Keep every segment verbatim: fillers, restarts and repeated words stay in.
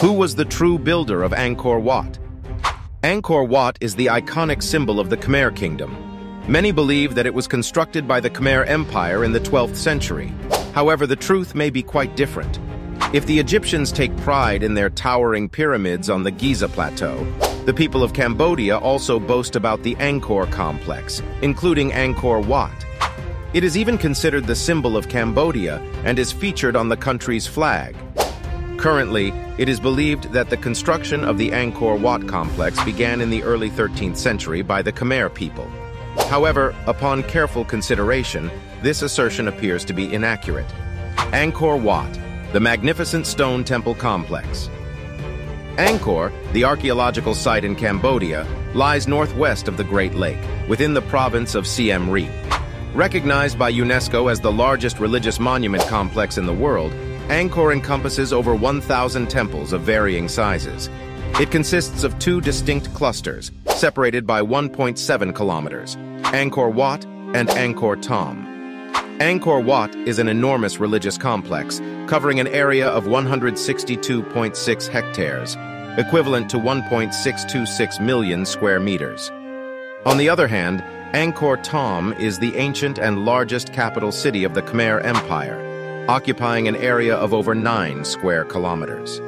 Who was the true builder of Angkor Wat? Angkor Wat is the iconic symbol of the Khmer Kingdom. Many believe that it was constructed by the Khmer Empire in the twelfth century. However, the truth may be quite different. If the Egyptians take pride in their towering pyramids on the Giza Plateau, the people of Cambodia also boast about the Angkor Complex, including Angkor Wat. It is even considered the symbol of Cambodia and is featured on the country's flag. Currently, it is believed that the construction of the Angkor Wat complex began in the early thirteenth century by the Khmer people. However, upon careful consideration, this assertion appears to be inaccurate. Angkor Wat, the magnificent stone temple complex. Angkor, the archaeological site in Cambodia, lies northwest of the Great Lake, within the province of Siem Reap. Recognized by UNESCO as the largest religious monument complex in the world, Angkor encompasses over one thousand temples of varying sizes. It consists of two distinct clusters, separated by one point seven kilometers, Angkor Wat and Angkor Thom. Angkor Wat is an enormous religious complex, covering an area of one hundred sixty-two point six hectares, equivalent to one point six two six million square meters. On the other hand, Angkor Thom is the ancient and largest capital city of the Khmer Empire, occupying an area of over nine square kilometers.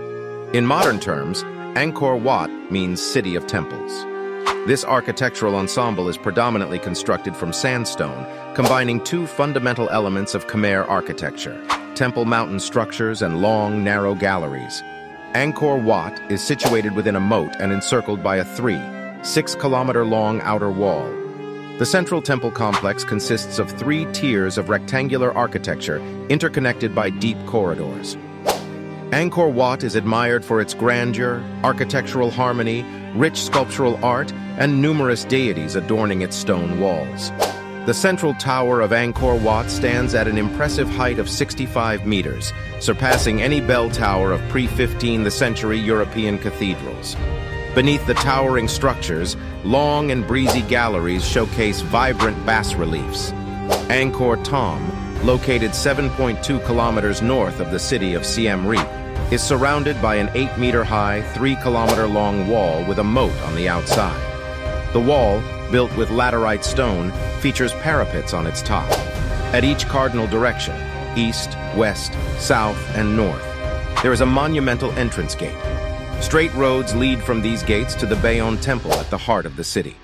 In modern terms, Angkor Wat means City of Temples. This architectural ensemble is predominantly constructed from sandstone, combining two fundamental elements of Khmer architecture, temple mountain structures and long, narrow galleries. Angkor Wat is situated within a moat and encircled by a three, six-kilometer-long outer wall. The central temple complex consists of three tiers of rectangular architecture interconnected by deep corridors. Angkor Wat is admired for its grandeur, architectural harmony, rich sculptural art, and numerous deities adorning its stone walls. The central tower of Angkor Wat stands at an impressive height of sixty-five meters, surpassing any bell tower of pre-fifteenth century European cathedrals. Beneath the towering structures, long and breezy galleries showcase vibrant bas-reliefs. Angkor Thom, located seven point two kilometers north of the city of Siem Reap, is surrounded by an eight-meter-high, three-kilometer-long wall with a moat on the outside. The wall, built with laterite stone, features parapets on its top, at each cardinal direction, east, west, south, and north. There is a monumental entrance gate. Straight roads lead from these gates to the Bayon Temple at the heart of the city.